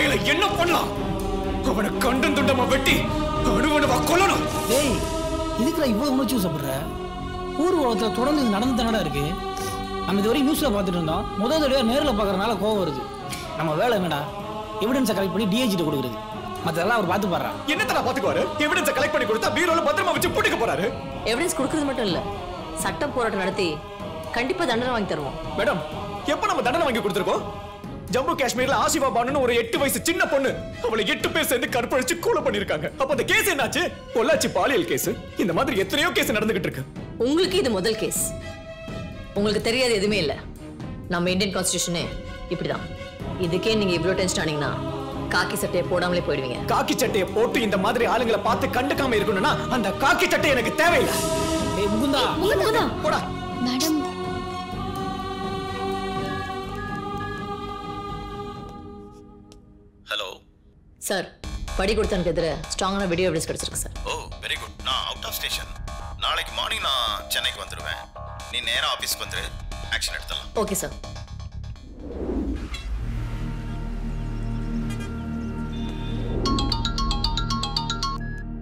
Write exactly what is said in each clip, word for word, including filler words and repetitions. பையல என்ன பண்ணலாம்? அவன கண்டன் துண்டமா வெட்டி அணுவனவா கொல்லணும். டேய், இதுக்குடா இவ்வளவு உணர்ச்சி சாப்பிடுற? ஊர் உலகத்துல தொடர்ந்து இது நடந்துதானடா இருக்கு. நம்ம இதுவரை நியூஸ்ல பார்த்துட்டு இருந்தோம். முதல் தடவை நேர்ல பார்க்கறனால கோவம் வருது. நம்ம வேலை என்னடா? எவிடன்ஸ் கலெக்ட் பண்ணி டிஐஜி கிட்ட கொடுக்குறது. மத்ததெல்லாம் அவர் பாத்து பாறா. என்னடா பாத்துக்குவாரு? எவிடன்ஸ் கலெக்ட் பண்ணி கொடுத்தா பீரோல பத்திரமா வச்சு பூட்டிக்க போறாரு. எவிடன்ஸ் கொடுக்கிறது மட்டும் இல்ல. சட்ட போராட்டம் நடத்தி கண்டிப்பா தண்டனை வாங்கி தருவோம். மேடம், எப்ப நம்ம தண்டனை வாங்கி கொடுத்திருக்கோம்? ஜம்மு காஷ்மீர்ல ஆசிஃபா பானுன்னு ஒரு எட்டு வயசு சின்ன பொண்ணு, அவளை எட்டு பேர் சேர்ந்து கற்பழிச்சு கொலை பண்ணிருக்காங்க. அப்ப அந்த கேஸ் என்னாச்சு? பொள்ளாச்சி பாலியல் கேஸ். இந்த மாதிரி எத்தனையோ கேஸ் நடந்துகிட்டு இருக்கு. உங்களுக்கு இது முதல் கேஸ். உங்களுக்கு தெரியாது எதுவுமே இல்ல. நம்ம இந்தியன் கான்ஸ்டிடியூஷனே இப்படிதான். இதுக்கே நீங்க இவ்ளோ டென்ஷன் ஆனீங்கன்னா காக்கி சட்டையை போடாமலே போயிடுவீங்க. காக்கி சட்டையை போட்டு இந்த மாதிரி ஆளுங்களை பார்த்து கண்டுக்காம இருக்கணும்னா அந்த காக்கி சட்டை எனக்கு தேவையில்லை. ஏய் முகுந்தா, முகுந்தா போடா. மேடம், சார் படி கொடுத்தனுக்கு எதிர ஸ்ட்ராங்கான வீடியோ எவிடன்ஸ் கிடைச்சிருக்கு சார். Oh very good. நான் அவுட் ஆஃப் ஸ்டேஷன். நாளைக்கு மார்னிங் நான் சென்னைக்கு வந்துடுவேன். நீ நேரா ஆபீஸ்க்கு வந்துரு. ஆக்ஷன் எடுத்துடலாம். Okay sir.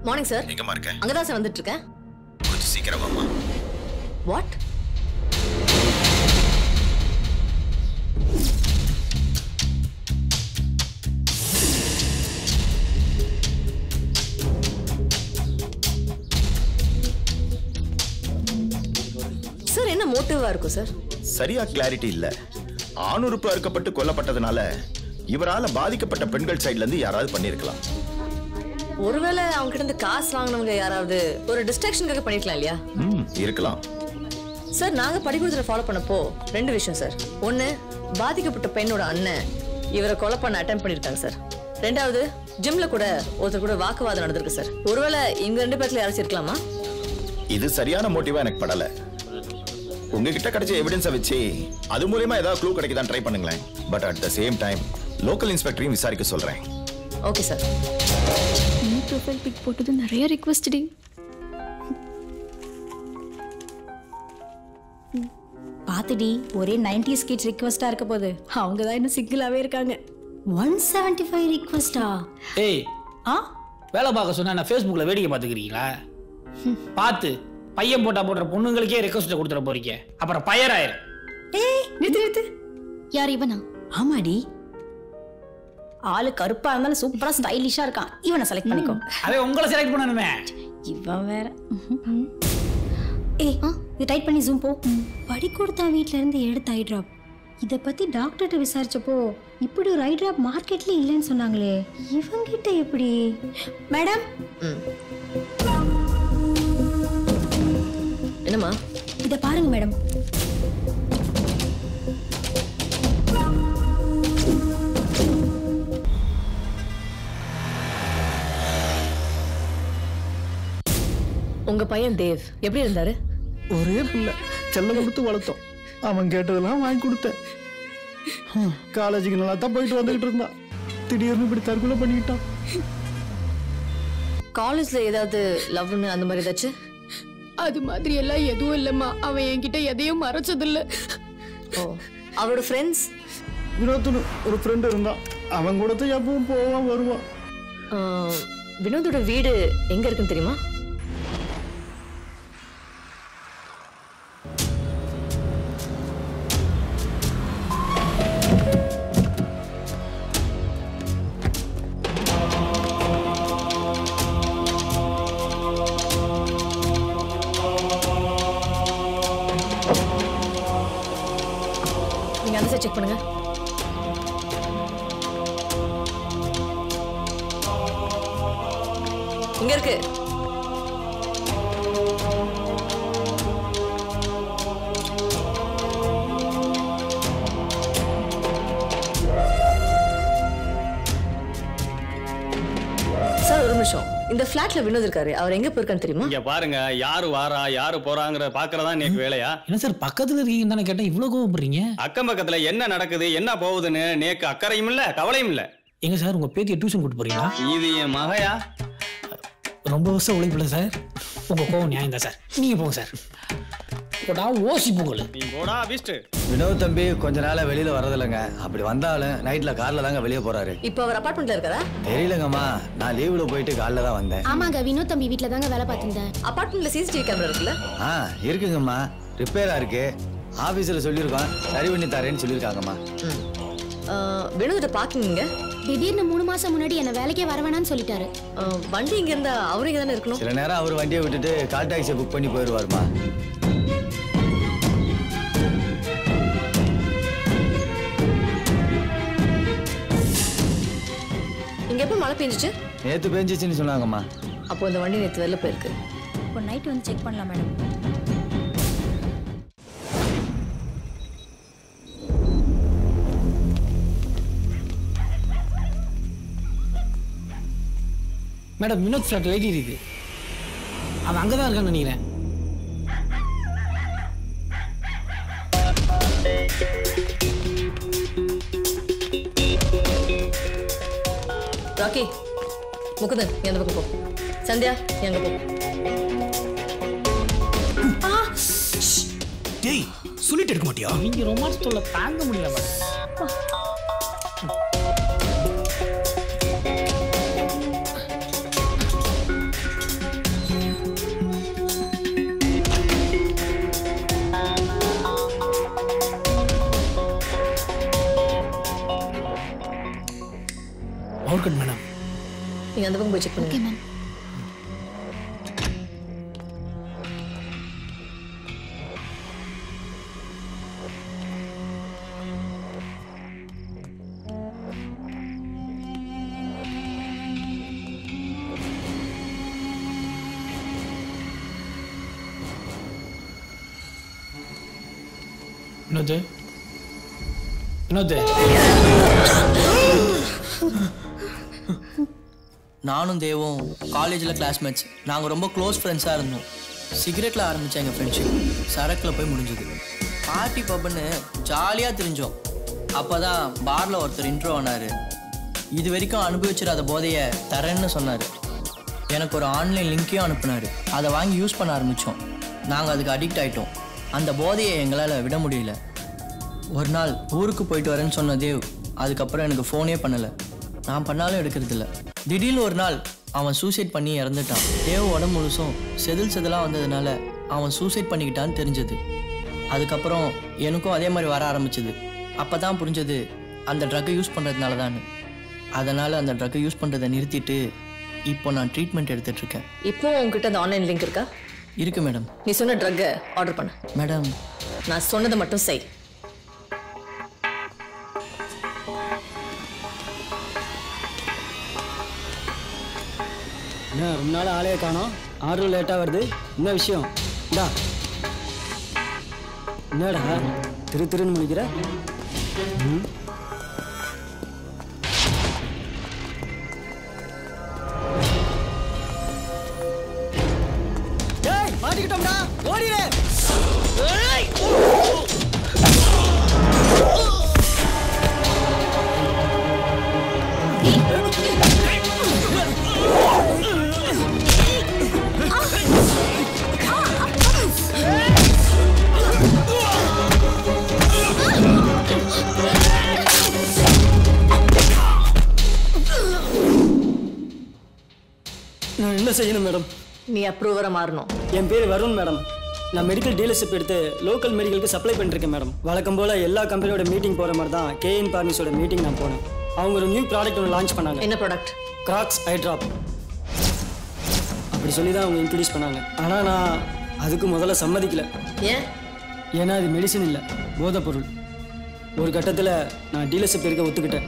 Morning sir. எங்கம்மா இருக்க? அங்கதான் சார் வந்துட்டு இருக்கேன். கொஞ்சம் சீக்கிரம் வாம்மா. வாட்? மோட்டிவா இருக்கும் சார். சரியா கிளாரிட்டி இல்ல. ஆணுறுப்பு அறுக்கப்பட்டு கொல்லப்பட்டதனால இவரால பாதிக்கப்பட்ட பெண்கள் சைடுல இருந்து யாராவது பண்ணிருக்கலாம். ஒருவேளை அவங்க கிட்ட இருந்து காசு வாங்குனவங்க யாராவது ஒரு டிஸ்ட்ராக்ஷனுக்காக பண்ணிருக்கலாம் இல்லையா? ம், இருக்கலாம் சார். நாங்க படி குடுத்துற ஃபாலோ பண்ணப்போ ரெண்டு விஷயம் சார். ஒன்னு, பாதிக்கப்பட்ட பெண்ணோட அண்ணன் இவரை கொலை பண்ண அட்டெம்ப்ட் பண்ணிருக்காங்க சார். ரெண்டாவது, ஜிம்ல கூட ஒருத்தர் கூட வாக்குவாதம் நடந்திருக்கு சார். ஒருவேளை இங்க ரெண்டு பேர்ல யாராச்சும் இருக்கலாமா? இது சரியான மோட்டிவா எனக்கு படல. உங்ககிட்ட கிடைச்ச எவிடன்ஸை வச்சு அது மூலமா ஏதாவது க்ளூ கிடைக்குதான் ட்ரை பண்ணுங்களேன். But at the same time local இன்ஸ்பெக்டரையும் விசாரிக்க சொல்றேன். Okay sir. நீ ப்ரொஃபைல் பிக் போட்டது நிறைய ரிக்வெஸ்ட் டி. பாத்துடி, ஒரே நைன்டிஸ் கிட்ஸ் ரிக்வெஸ்டா இருக்க போகுது. அவங்க தான் இன்னும் சிங்கிளாவே இருக்காங்க. நூற்று எழுபத்தி ஐந்து ரிக்வெஸ்டா? ஏய், ஆ வேலை பார்க்க சொன்னா நான் ஃபேஸ்புக்ல வேடிக்கை பார்த்துக்கிறீங்களா? பார்த்து பையன் போட்டா போடுற பொண்ணுங்களுக்கே ரெக்வெஸ்ட் கொடுத்துற போறீங்க. அப்புறம் பயர் ஆயிரும். ஏய் நித்து நித்து. யார் இவனா? ஆமாடி, ஆளு கருப்பா இருந்தாலும் சூப்பரா ஸ்டைலிஷா இருக்கான். இவனை செலக்ட் பண்ணிக்கோ. அவே உங்களை செலக்ட் பண்ணனுமே. இவன் வேற. ஏய் இது டைட் பண்ணி ஜூம் போ. படி கொடுத்த வீட்ல இருந்து எடுத்த ஐ டிராப். இத பத்தி டாக்டர் கிட்ட விசாரிச்சப்போ இப்படி ஒரு ஐ டிராப் மார்க்கெட்ல இல்லன்னு சொன்னாங்களே, இவங்கிட்ட எப்படி? மேடம், என்னமா இத பாருங்க மேடம். உங்க பையன் தேவ் எப்படி இருந்தாரு? ஒரே பிள்ளை, செல்லம் கொடுத்து வளர்த்தோம். அவன் கேட்டதெல்லாம் வாங்கி கொடுத்தேன். காலேஜுக்கு நல்லா தான் போயிட்டு வந்துகிட்டு இருந்தான். திடீர்னு இப்படி தற்கொலை பண்ணிக்கிட்டான். காலேஜ்ல ஏதாவது லவ்னு அந்த மாதிரி ஏதாச்சும்? அது மாதிரி எல்லாம் எதுவும் இல்லம்மா. அவன் என்கிட்ட எதையும் மறைச்சதில்ல. அவரோட ஃப்ரெண்ட்ஸ் வினோத்னு ஒரு ஃப்ரெண்ட் இருந்தான். அவன் கூட தான் எப்பவும் போவான் வருவான். வினோதோட வீடு எங்க இருக்குன்னு தெரியுமா? வினோத் இருக்காரு. அவர் எங்க போறான்னு தெரியுமா? இங்க பாருங்க, யாரு வாரா யாரு போறாங்கற பார்க்கறதா நேக்கு வேலையா? என்ன சார் பக்கத்துல இருக்கீங்க தான கேட்டா இவ்ளோ கோவப்படுறீங்க? அக்கம் பக்கத்துல என்ன நடக்குது என்ன போகுதுன்னு நேக்கு அக்கறையும் இல்ல கவலையும் இல்ல. எங்க சார் உங்க பேத்தியை டியூஷன் கூட்டி போறீங்களா? இது என் மகையா? ரொம்ப வருஷம் உழைப்புல சார். உங்க கோவம் நியாயம் தான் சார். நீங்க போங்க சார். Vinod திடீர்னு மூணு மாசம் முன்னாடி என்ன வேலைக்கே வரவேணான்னு சொல்லிட்டாரு. வண்டி இங்க இருந்தா அவரேங்க தான இருக்கணும். சில நேரா அவர் வண்டியை விட்டுட்டு கால் டாக்ஸி புக் பண்ணி போயிடுவார்மா. இங்க எப்ப மழை பெஞ்சிச்சு? நேத்து பெஞ்சிச்சுன்னு சொன்னாங்கம்மா. அப்போ அந்த வண்டி நேத்து வரல போயிருக்கு. இப்போ நைட் வந்து செக் பண்ணலாம் madam. Madam, Vinod flat lady is there. I'm going to go to the house. Rocky, Mukuthan, I'm going to go. Sandhya, I'm going to go. Ah! Shh! Hey, you're going to tell me. You're going to tell me romance. I'm going to check it out. Okay, ma'am. No there. No there. நானும் தேவும் காலேஜ்ல classmates. நாங்க ரொம்ப close ஃப்ரெண்ட்ஸா இருந்தோம். சிகரெட்ல ஆரம்பிச்ச எங்க friendship சரக்குல போய் முடிஞ்சது. பார்ட்டி பப்னு ஜாலியா திரிஞ்சோம். அப்பதான் பார்ல ஒருத்தர் இன்ட்ரோ ஆனாரு. இது வரைக்கும் அனுபவிச்சிராத போதைய தரேன்னு சொன்னாரு. எனக்கு ஒரு ஆன்லைன் லிங்கையும் அனுப்புனாரு. அதை வாங்கி யூஸ் பண்ண ஆரம்பிச்சோம். நாங்க அதுக்கு அடிக்ட் ஆயிட்டோம். அந்த போதையை எங்களால விட முடியல. ஒரு நாள் ஊருக்கு போயிட்டு வரேன்னு சொன்ன தேவ் அதுக்கப்புறம் எனக்கு ஃபோனே பண்ணல. நான் பண்ணாலும் எடுக்கிறது இல்லை. திடீர்னு ஒரு நாள் அவன் சூசைட் பண்ணி இறந்துட்டான். தேவ உடம்பு முழுசும் செதில் செதிலாக வந்ததுனால அவன் சூசைட் பண்ணிக்கிட்டான்னு தெரிஞ்சது. அதுக்கப்புறம் எனக்கும் அதே மாதிரி வர ஆரம்பிச்சது. அப்போ தான் புரிஞ்சது அந்த ட்ரக்கை யூஸ் பண்ணுறதுனால தான். அதனால் அந்த ட்ரக்கை யூஸ் பண்ணுறதை நிறுத்திட்டு இப்போ நான் ட்ரீட்மெண்ட் எடுத்துகிட்ருக்கேன். இப்போ உங்ககிட்ட அந்த ஆன்லைன் லிங்க் இருக்கா? இருக்குது மேடம். நீ சொன்ன ட்ரக்கை ஆர்டர் பண்ண மேடம். நான் சொன்னதை மட்டும் செய். No, I'm not a late hour. I'm not a late No, I'm not. No, I'm not. I'm not. I'm not. நீ அப்ரூவரா மாறணும். என் பேர் வருண் மேடம். நான் மெடிக்கல் டீலர்ஷிப் எடுத்து லோக்கல் மெடிக்கலுக்கு சப்ளை பண்ணிருக்கேன் மேடம். வழக்கம் போல எல்லா கம்பெனியோட மீட்டிங் போற மாதிரி தான் கேஎன் பார்மிஸோட மீட்டிங் நான் போனேன். அவங்க ஒரு நியூ ப்ராடக்ட் ஒன்று லான்ச் பண்ணாங்க. என்ன ப்ராடக்ட்? கிராக்ஸ் ஐ ட்ராப் அப்படி சொல்லி தான் அவங்க இன்ட்ரடியூஸ் பண்ணாங்க. ஆனால் நான் அதுக்கு முதல்ல சம்மதிக்கல. ஏன்? ஏன்னா அது மெடிசன் இல்லை, போதை பொருள். ஒரு கட்டத்தில் நான் டீலர்ஷிப் இருக்க ஒத்துக்கிட்டேன்.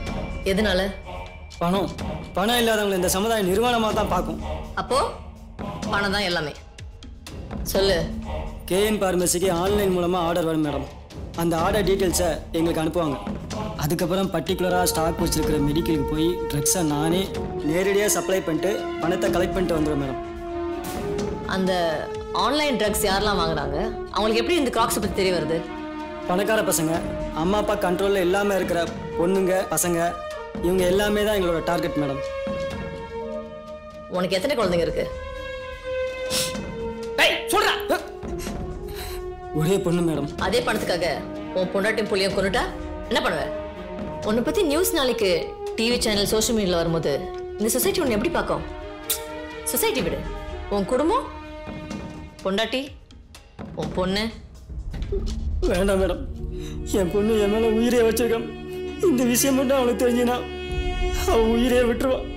எதனால? பணம். பணம் இல்லாதவங்களை இந்த சமுதாயம் நிர்வாணமாக தான் பார்க்கும். அப்போ பணம் தான் எல்லாமே. சொல்லு. கேஎன் பார்மசிக்கு ஆன்லைன் மூலமாக ஆர்டர் வரும் மேடம். அந்த ஆர்டர் டீட்டெயில்ஸை எங்களுக்கு அனுப்புவாங்க. அதுக்கப்புறம் பர்டிகுலராக ஸ்டாக் வச்சுருக்கிற மெடிக்கலுக்கு போய் ட்ரக்ஸை நானே நேரடியாக சப்ளை பண்ணிட்டு பணத்தை கலெக்ட் பண்ணிட்டு வந்துடுவேன் மேடம். அந்த ஆன்லைன் ட்ரக்ஸ் யாரெல்லாம் வாங்குறாங்க, அவங்களுக்கு எப்படி இந்த கிராக்ஸை பற்றி தெரிய வருது? பணக்கார பசங்க, அம்மா அப்பா கண்ட்ரோலில் எல்லாமே இருக்கிற பொண்ணுங்க பசங்க, இவங்க எல்லாமே தான் எங்களோட டார்கெட் மேடம். உனக்கு எத்தனை குழந்தைங்க இருக்கு? ஒரே பொண்ணு மேடம். அதே பணத்துக்காக உன் பொண்டாட்டி புள்ளிய கொண்டுட்டா என்ன பண்ணுவ? உன்னை பத்தி நியூஸ் நாளைக்கு டிவி சேனல் சோஷியல் மீடியால வரும்போது இந்த சொசைட்டி உன்னை எப்படி பார்க்கும்? சொசைட்டி விடு, உன் குடும்பம், பொண்டாட்டி, உன் பொண்ணு. வேண்டாம் மேடம், என் பொண்ணு என் மேல உயிரே வச்சிருக்கான். இந்த விஷயம் மட்டும் அவனுக்கு தெரிஞ்சுனா அவன் உயிரே விட்டுருவான்.